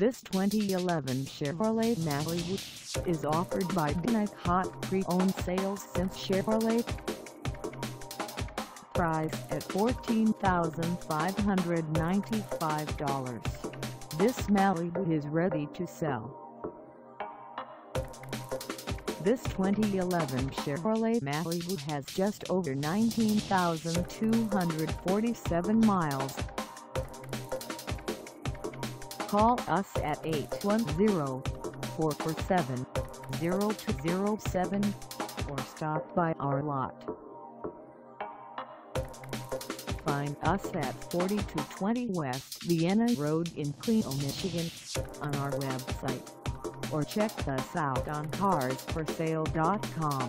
This 2011 Chevrolet Malibu is offered by Dan Eickhoff Pre-Owned Sales since Chevrolet. Priced at $14,595, this Malibu is ready to sell. This 2011 Chevrolet Malibu has just over 19,247 miles. Call us at 810-447-0207 or stop by our lot. Find us at 4220 West Vienna Road in Clio, Michigan on our website, or check us out on carsforsale.com.